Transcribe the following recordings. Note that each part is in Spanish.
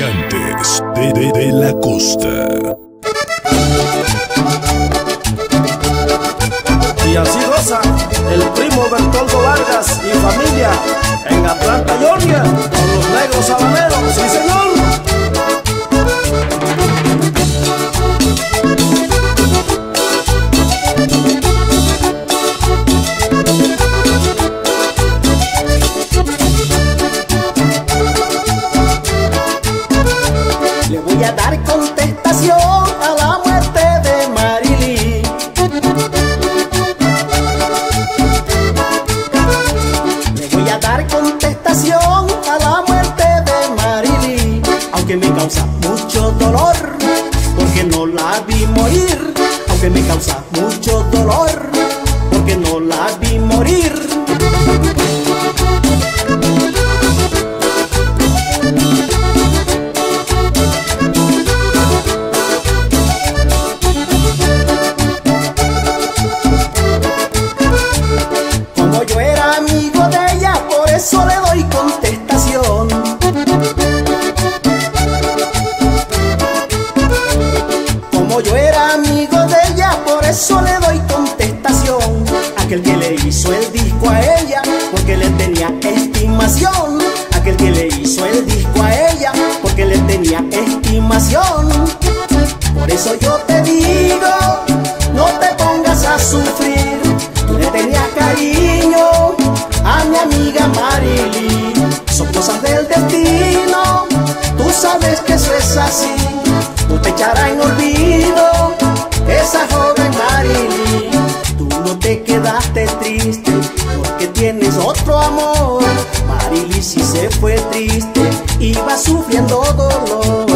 gigantes de la costa. Y así goza el primo Bertoldo Vargas y familia en Atlanta, Georgia, con Los Negros Sabaneros, sí señor. Aunque me causa mucho dolor, porque no la vi morir. Aunque me causa mucho dolor, porque no la vi morir. Como yo era amigo de ella, por eso le doy contestación. Yo era amigo de ella, por eso le doy contestación. Aquel que le hizo el disco a ella, porque le tenía estimación. Aquel que le hizo el disco a ella, porque le tenía estimación. Por eso yo te digo, no te pongas a sufrir. Tú le tenías cariño a mi amiga Marili. Son cosas del destino, tú sabes que eso es así. Tú te echarás en olvido, esa joven Marili. Tú no te quedaste triste, porque tienes otro amor. Marili sí se fue triste, iba sufriendo dolor,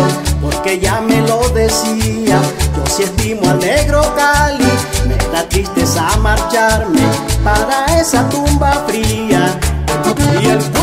porque ya me lo decía. Yo sí estimo al negro Cali, me da tristeza marcharme para esa tumba fría. Y el